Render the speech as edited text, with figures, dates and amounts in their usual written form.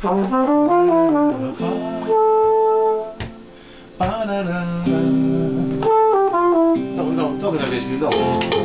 Toca la piecita.